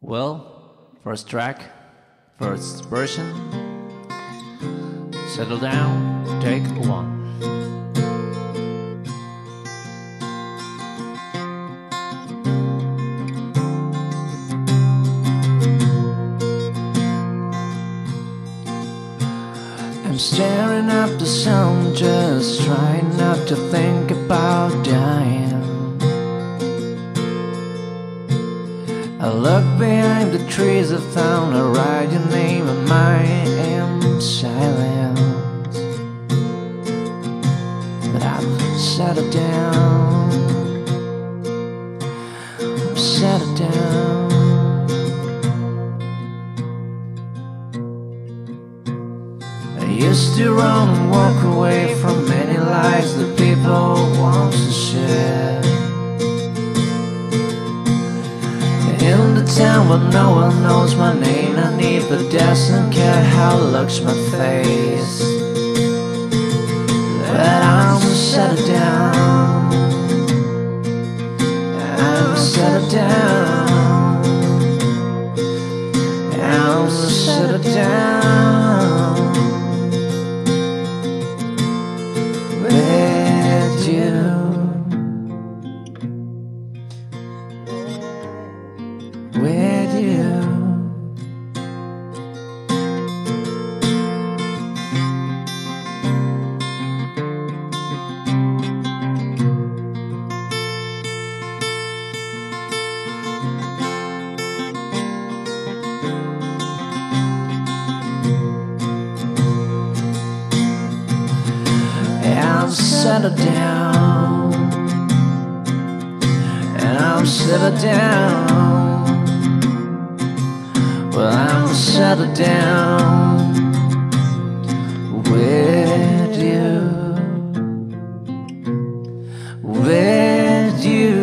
Well, first track, first version, settle down, take one. I'm staring up the sun, just trying not to think about dying. I look behind the trees, I found, I write your name and I am silent. But I've settled down, I've settled down. Used to run and walk away from many lives that people want to share. In the town where no one knows my name, I need but doesn't care how looks my face. But I'm settled down, I'm settled down, I'm settled down. I'm settled down, and I'm settled down. Well, I'm settled down with you, with you.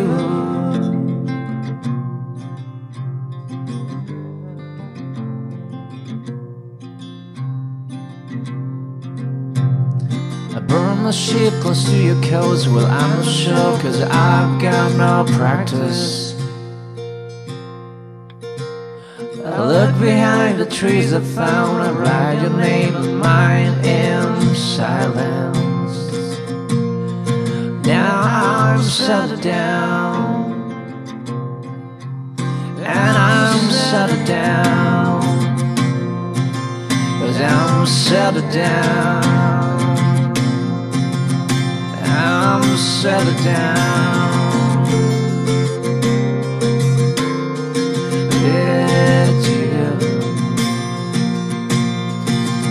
Burn my ship close to your coast. Well, I'm not sure, cause I've got no practice. I look behind the trees I found, I write your name and mine in silence. Now I'm settled down, and I'm settled down, cause I'm settled down, I'm settled down with you,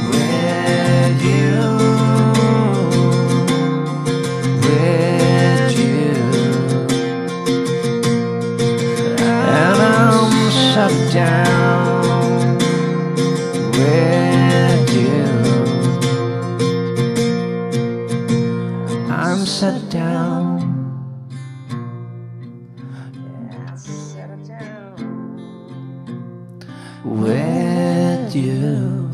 with you, with you, and I'm settled down with you. I'm settled down. Yeah, I'm settled down with you.